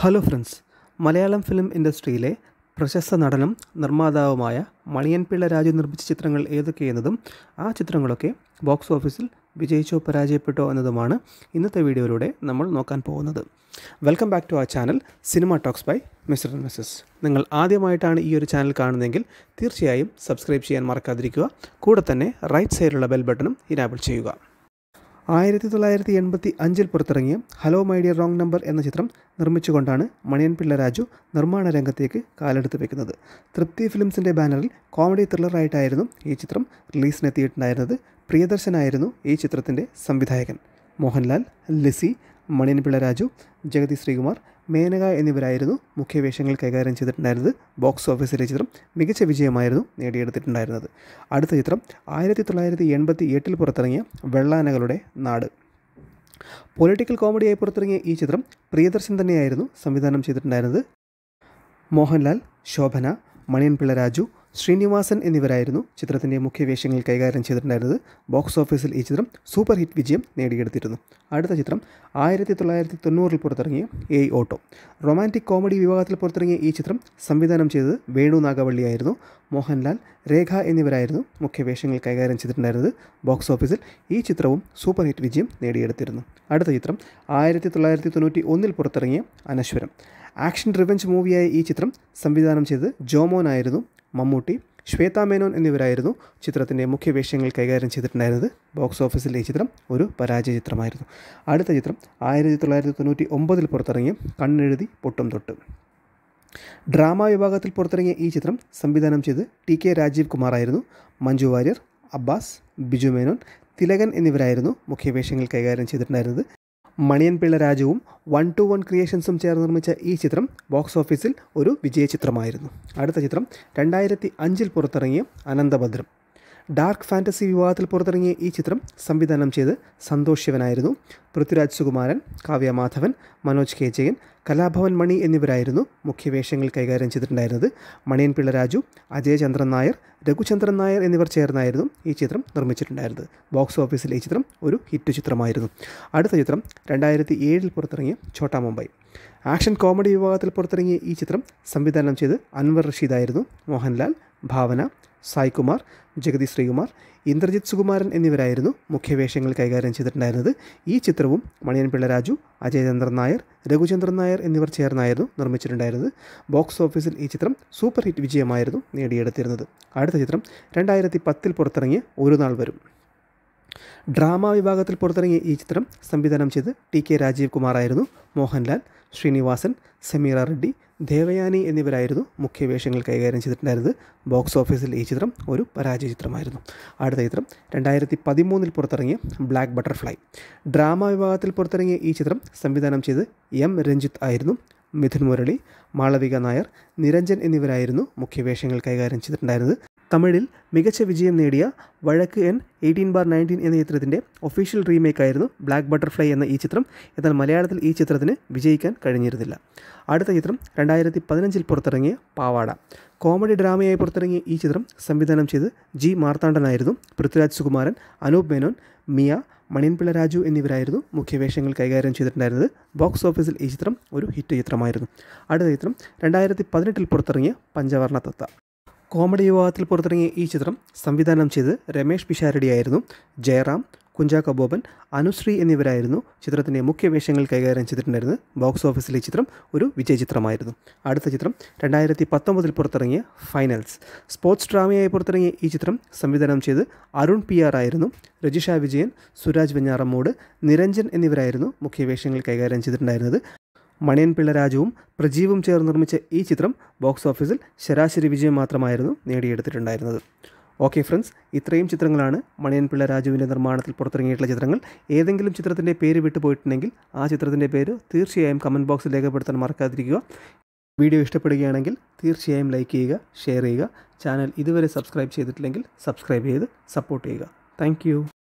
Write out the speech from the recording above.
Hello friends, Malayalam film ഇൻഡസ്ട്രിയിലെ പ്രശസ്ത നടനും നിർമ്മാതാവുമായ മണിയൻപിള്ള രാജു നിർമ്മിച്ച ചിത്രങ്ങൾ ഏതൊക്കെയെന്നതും ആ ചിത്രങ്ങളൊക്കെ ബോക്സ് ഓഫീസിൽ വിജയിച്ചോ പരാജയപ്പെട്ടോ എന്നതുമാണ് ഇന്നത്തെ വീഡിയോയിലൂടെ നമ്മൾ നോക്കാൻ പോകുന്നത്. Welcome back to our channel cinema talks by mister and missus. നിങ്ങൾ ആദ്യമായിട്ടാണ് ഈ ഒരു ചാനൽ കാണുന്നതെങ്കിൽ തീർച്ചയായും സബ്സ്ക്രൈബ് ചെയ്യാൻ മറക്കാതിരിക്കുക. കൂടെ തന്നെ റൈറ്റ് സൈഡിലുള്ള ബെൽ ബട്ടണും ഇനേബിൾ ചെയ്യുക. 1985 പുറത്തിറങ്ങിയ hello my dear wrong number എന്ന ചിത്രം നിർമ്മിച്ചുകൊണ്ടാണ് മണിയൻപിള്ള രാജു നിർമ്മാണ രംഗത്തേക്ക് കാലെടുത്ത് വെക്കുന്നത്. തൃപ്തി ഫിലിംസിൻ്റെ ബാനറിൽ കോമഡി ത്രില്ലറായിട്ടായിരുന്നു ഈ ചിത്രം റിലീസിനെത്തിയിട്ടുണ്ടായിരുന്നത്. പ്രിയദർശനായിരുന്നു ഈ ചിത്രത്തിൻ്റെ സംവിധായകൻ. മോഹൻലാൽ, ലിസി, മണിയൻപിള്ള രാജു, ജഗദീഷ്, ശ്രീകുമാർ, മേനക എന്നിവരായിരുന്നു മുഖ്യവേഷങ്ങൾ കൈകാര്യം ചെയ്തിട്ടുണ്ടായിരുന്നത്. ബോക്സ് ഓഫീസിലെ ചിത്രം മികച്ച വിജയമായിരുന്നു നേടിയെടുത്തിട്ടുണ്ടായിരുന്നത്. അടുത്ത ചിത്രം 1988 പുറത്തിറങ്ങിയ വെള്ളാനകളുടെ നാട്. പൊളിറ്റിക്കൽ കോമഡിയായി പുറത്തിറങ്ങിയ ഈ ചിത്രം പ്രിയദർശൻ തന്നെയായിരുന്നു സംവിധാനം ചെയ്തിട്ടുണ്ടായിരുന്നത്. മോഹൻലാൽ, ശോഭന, മണിയൻപിള്ള രാജു, ശ്രീനിവാസൻ എന്നിവരായിരുന്നു ചിത്രത്തിൻ്റെ മുഖ്യവേഷങ്ങൾ കൈകാര്യം ചെയ്തിട്ടുണ്ടായിരുന്നത്. ബോക്സ് ഓഫീസിൽ ഈ ചിത്രം സൂപ്പർ ഹിറ്റ് വിജയം നേടിയെടുത്തിരുന്നു. അടുത്ത ചിത്രം 1990 പുറത്തിറങ്ങിയ ഏയ് ഓട്ടോ. റൊമാൻറ്റിക് കോമഡി വിഭാഗത്തിൽ പുറത്തിറങ്ങിയ ഈ ചിത്രം സംവിധാനം ചെയ്തത് വേണു നാഗവള്ളിയായിരുന്നു. മോഹൻലാൽ, രേഖ എന്നിവരായിരുന്നു മുഖ്യവേഷങ്ങൾ കൈകാര്യം ചെയ്തിട്ടുണ്ടായിരുന്നത്. ബോക്സ് ഓഫീസിൽ ഈ ചിത്രവും സൂപ്പർ ഹിറ്റ് വിജയം നേടിയെടുത്തിരുന്നു. അടുത്ത ചിത്രം 1991 പുറത്തിറങ്ങിയ അനശ്വരം. ആക്ഷൻ റിവെഞ്ച് മൂവിയായ ഈ ചിത്രം സംവിധാനം ചെയ്തത് ജോമോനായിരുന്നു. മമ്മൂട്ടി, ശ്വേത, മേനോൻ എന്നിവരായിരുന്നു ചിത്രത്തിൻ്റെ മുഖ്യവേഷങ്ങൾ കൈകാര്യം ചെയ്തിട്ടുണ്ടായിരുന്നത്. ബോക്സ് ഓഫീസിൽ ഈ ചിത്രം ഒരു പരാജയ ചിത്രമായിരുന്നു. അടുത്ത ചിത്രം 1999 പുറത്തിറങ്ങിയ കണ്ണെഴുതി പൊട്ടും തൊട്ട്. ഡ്രാമ വിഭാഗത്തിൽ പുറത്തിറങ്ങിയ ഈ ചിത്രം സംവിധാനം ചെയ്ത് ടി കെ രാജീവ് കുമാർ ആയിരുന്നു. മഞ്ജു വാരിയർ, അബ്ബാസ്, ബിജു മേനോൻ, തിലകൻ എന്നിവരായിരുന്നു മുഖ്യവേഷങ്ങൾ കൈകാര്യം ചെയ്തിട്ടുണ്ടായിരുന്നത്. മണിയൻപിള്ള രാജുവും 121 ക്രിയേഷൻസും ചേർന്ന് നിർമ്മിച്ച ഈ ചിത്രം ബോക്സ് ഓഫീസിൽ ഒരു വിജയ ചിത്രമായിരുന്നു. അടുത്ത ചിത്രം 2005 പുറത്തിറങ്ങിയ അനന്തഭദ്രം. ഡാർക്ക് ഫാൻറ്റസി വിഭാഗത്തിൽ പുറത്തിറങ്ങിയ ഈ ചിത്രം സംവിധാനം ചെയ്ത് സന്തോഷ് ശിവനായിരുന്നു. പൃഥ്വിരാജ്, സുഗമാരൻ, കാവ്യ മാധവൻ, മനോജ് കേജഗൻ, കലാഭവൻ മണി എന്നിവരായിരുന്നു മുഖ്യവേഷങ്ങൾ കൈകാര്യം ചെയ്തിട്ടുണ്ടായിരുന്നത്. മണിയൻപിള്ള രാജു, അജയചന്ദ്രൻ നായർ, രഘുചന്ദ്രൻ നായർ എന്നിവർ ചേർന്നായിരുന്നു ഈ ചിത്രം നിർമ്മിച്ചിട്ടുണ്ടായിരുന്നത്. ബോക്സ് ഓഫീസിൽ ഈ ചിത്രം ഒരു ഹിറ്റ് ചിത്രമായിരുന്നു. അടുത്ത ചിത്രം 2007 പുറത്തിറങ്ങിയ ഛോട്ടാ മുംബൈ. ആക്ഷൻ കോമഡി വിഭാഗത്തിൽ പുറത്തിറങ്ങിയ ഈ ചിത്രം സംവിധാനം ചെയ്ത് അൻവർ റഷീദായിരുന്നു. മോഹൻലാൽ, ഭാവന, സായകുമാർ, ജഗദീഷ്, ശ്രീകുമാർ, ഇന്ദ്രജിത്, സുഗമാരൻ എന്നിവരായിരുന്നു മുഖ്യവേഷങ്ങൾ കൈകാര്യം ചെയ്തിട്ടുണ്ടായിരുന്നത്. ഈ ചിത്രവും മണിയൻപിള്ള രാജു, അജയചന്ദ്രൻ നായർ, രഘുചന്ദ്രൻ നായർ എന്നിവർ ചേർന്നായിരുന്നു നിർമ്മിച്ചിട്ടുണ്ടായിരുന്നത്. ബോക്സ് ഓഫീസിൽ ഈ ചിത്രം സൂപ്പർ ഹിറ്റ് വിജയമായിരുന്നു നേടിയെടുത്തിരുന്നത്. അടുത്ത ചിത്രം 2010 പുറത്തിറങ്ങിയ ഒരു നാൾ വരും. ഡ്രാമ വിഭാഗത്തിൽ പുറത്തിറങ്ങിയ ഈ ചിത്രം സംവിധാനം ചെയ്ത് ടി കെ രാജീവ് കുമാറായിരുന്നു. മോഹൻലാൽ, ശ്രീനിവാസൻ, സമീറ റെഡ്ഡി, ദേവയാനി എന്നിവരായിരുന്നു മുഖ്യവേഷങ്ങൾ കൈകാര്യം ചെയ്തിട്ടുണ്ടായിരുന്നത്. ബോക്സ് ഓഫീസിൽ ഈ ചിത്രം ഒരു പരാജയ ചിത്രമായിരുന്നു. അടുത്ത ചിത്രം 2013 പുറത്തിറങ്ങിയ ബ്ലാക്ക് ബട്ടർഫ്ലൈ. ഡ്രാമ വിഭാഗത്തിൽ പുറത്തിറങ്ങിയ ഈ ചിത്രം സംവിധാനം ചെയ്ത് എം രഞ്ജിത്ത് ആയിരുന്നു. മിഥുൻ, മുരളി, മാളവിക നായർ, നിരഞ്ജൻ എന്നിവരായിരുന്നു മുഖ്യവേഷങ്ങൾ കൈകാര്യം ചെയ്തിട്ടുണ്ടായിരുന്നത്. തമിഴിൽ മികച്ച വിജയം നേടിയ വഴക്ക് എൻ 18/19 എന്ന ചിത്രത്തിൻ്റെ ഒഫീഷ്യൽ റീമേക്കായിരുന്നു ബ്ലാക്ക് ബട്ടർഫ്ലൈ എന്ന ഈ ചിത്രം. എന്നാൽ മലയാളത്തിൽ ഈ ചിത്രത്തിന് വിജയിക്കാൻ കഴിഞ്ഞിരുന്നില്ല. അടുത്ത ചിത്രം 2015 പുറത്തിറങ്ങിയ പാവാട. കോമഡി ഡ്രാമയായി പുറത്തിറങ്ങിയ ഈ ചിത്രം സംവിധാനം ചെയ്ത് ജി മാർത്താണ്ഡനായിരുന്നു. പൃഥ്വിരാജ്, സുകുമാരൻ, അനൂപ് മേനോൻ, മിയ, മണിയൻപിള്ള രാജു എന്നിവരായിരുന്നു മുഖ്യവേഷങ്ങൾ കൈകാര്യം ചെയ്തിട്ടുണ്ടായിരുന്നത്. ബോക്സ് ഓഫീസിൽ ഈ ചിത്രം ഒരു ഹിറ്റ് ചിത്രമായിരുന്നു. അടുത്ത ചിത്രം 2018 പുറത്തിറങ്ങിയ പഞ്ചവർണ്ണ തത്ത. കോമഡി വിഭാഗത്തിൽ പുറത്തിറങ്ങിയ ഈ ചിത്രം സംവിധാനം ചെയ്ത് രമേഷ് പിഷാരടിയായിരുന്നു. ജയറാം, കുഞ്ചാക്കോ ബോബൻ, അനുശ്രീ എന്നിവരായിരുന്നു ചിത്രത്തിൻ്റെ മുഖ്യവേഷങ്ങൾ കൈകാര്യം ചെയ്തിട്ടുണ്ടായിരുന്നത്. ബോക്സ് ഓഫീസിലെ ചിത്രം ഒരു വിജയ ചിത്രമായിരുന്നു. അടുത്ത ചിത്രം 2019 പുറത്തിറങ്ങിയ ഫൈനൽസ്. സ്പോർട്സ് ഡ്രാമയായി പുറത്തിറങ്ങിയ ഈ ചിത്രം സംവിധാനം ചെയ്ത് അരുൺ പി ആർ ആയിരുന്നു. രജിഷ വിജയൻ, സുരാജ് വെഞ്ഞാറമ്മൂട്, നിരഞ്ജൻ എന്നിവരായിരുന്നു മുഖ്യവേഷങ്ങൾ കൈകാര്യം ചെയ്തിട്ടുണ്ടായിരുന്നത്. മണിയൻപിള്ള രാജുവും പ്രജീവും ചേർന്ന് നിർമ്മിച്ച ഈ ചിത്രം ബോക്സ് ഓഫീസിൽ ശരാശരി വിജയം മാത്രമായിരുന്നു നേടിയെടുത്തിട്ടുണ്ടായിരുന്നത്. ഓക്കെ ഫ്രണ്ട്സ്, ഇത്രയും ചിത്രങ്ങളാണ് മണിയൻപിള്ള രാജുവിൻ്റെ നിർമ്മാണത്തിൽ പുറത്തിറങ്ങിയിട്ടുള്ള ചിത്രങ്ങൾ. ഏതെങ്കിലും ചിത്രത്തിൻ്റെ പേര് വിട്ടുപോയിട്ടുണ്ടെങ്കിൽ ആ ചിത്രത്തിൻ്റെ പേര് തീർച്ചയായും കമൻറ്റ് ബോക്സിൽ രേഖപ്പെടുത്താൻ മറക്കാതിരിക്കുക. വീഡിയോ ഇഷ്ടപ്പെടുകയാണെങ്കിൽ തീർച്ചയായും ലൈക്ക് ചെയ്യുക, ഷെയർ ചെയ്യുക. ചാനൽ ഇതുവരെ സബ്സ്ക്രൈബ് ചെയ്തിട്ടില്ലെങ്കിൽ സബ്സ്ക്രൈബ് ചെയ്ത് സപ്പോർട്ട് ചെയ്യുക. താങ്ക്